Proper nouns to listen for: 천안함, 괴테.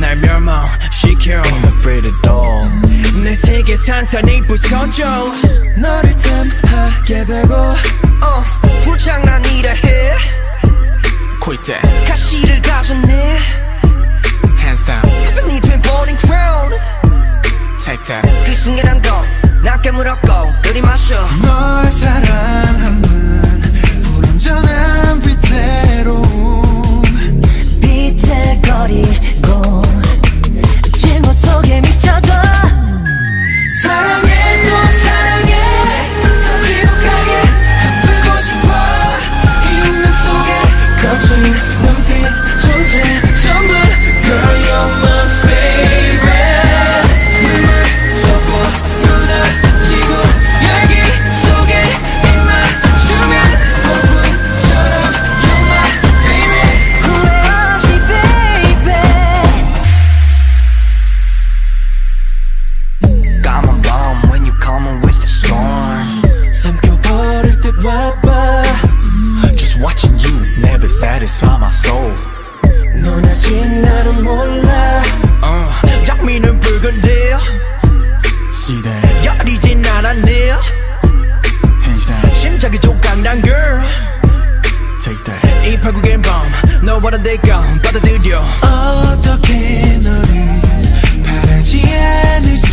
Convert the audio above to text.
날 멸망시켜. I'm afraid at all. 내 세계 산산이 부서져. 너를 탐하게 되고 불장난 이라 해. 괴테 가시를 가졌네. Hands down. 태평이 된 버린 crown. Take that. 그 순간한 거 날 깨물었고 들이마셔. 널 사랑하는 불완전한 빛대로 비틀거리고 증오 속에 미쳐도 사랑해 또 사랑해 더 지독하게 아프고 싶어. 이 운명 속에 거친 눈빛 존재 전부 Girl you're my favorite. 눈물 쏟고 무너지고 여기 속에 입맞추면 폭풍처럼 You're my favorite. 후회 없이 baby. Come on when you coming with the storm. 삼켜버릴 듯 와봐. Just watching you never satisfy my soul. 넌 아직 나를 몰라. 장미는 붉은데 여리진 않았네. 심장이 조각 난 girl. 이 파국의 밤 너와는 내가 받아들여. 어떻게 너를 바라지 않을 수